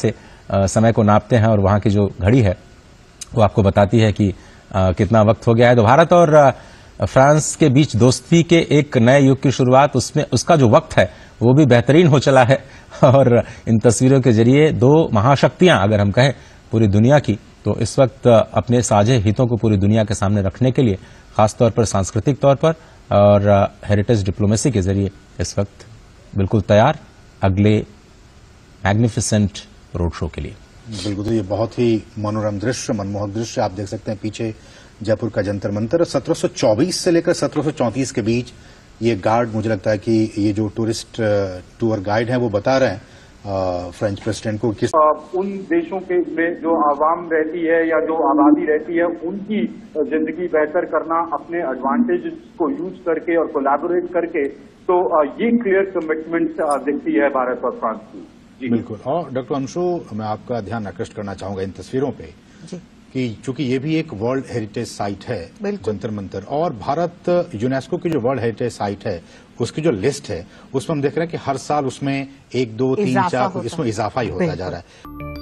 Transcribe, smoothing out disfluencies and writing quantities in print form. से समय को नापते हैं और वहाँ की जो घड़ी है वो आपको बताती है कि कितना वक्त हो गया है। तो भारत और फ्रांस के बीच दोस्ती के एक नए युग की शुरुआत, उसमें उसका जो वक्त है वो भी बेहतरीन हो चला है। और इन तस्वीरों के जरिए दो महाशक्तियां, अगर हम कहें पूरी दुनिया की, तो इस वक्त अपने साझे हितों को पूरी दुनिया के सामने रखने के लिए खासतौर पर सांस्कृतिक तौर पर और हेरिटेज डिप्लोमेसी के जरिए इस वक्त बिल्कुल तैयार अगले मैग्निफिसेंट रोड शो के लिए। बिल्कुल, तो ये बहुत ही मनोरम दृश्य, मनमोहक दृश्य आप देख सकते हैं पीछे जयपुर का जंतर मंतर। 1724 से लेकर 1734 के बीच ये गार्ड, मुझे लगता है कि ये जो टूरिस्ट टूर गाइड है वो बता रहे हैं फ्रेंच प्रेसिडेंट को किस उन देशों के में जो आवाम रहती है या जो आबादी रहती है उनकी जिंदगी बेहतर करना, अपने एडवांटेज को यूज करके और कोलैबोरेट करके, तो ये क्लियर कमिटमेंट दिखती है भारत और फ्रांस की। जी बिल्कुल। और डॉक्टर अंशु, मैं आपका ध्यान आकर्षित करना चाहूंगा इन तस्वीरों पे कि चूंकि ये भी एक वर्ल्ड हेरिटेज साइट है जंतर मंतर, और भारत यूनेस्को की जो वर्ल्ड हेरिटेज साइट है उसकी जो लिस्ट है उसमें हम देख रहे हैं कि हर साल उसमें 1, 2, 3, 4 इसमें इजाफा ही होता जा रहा है।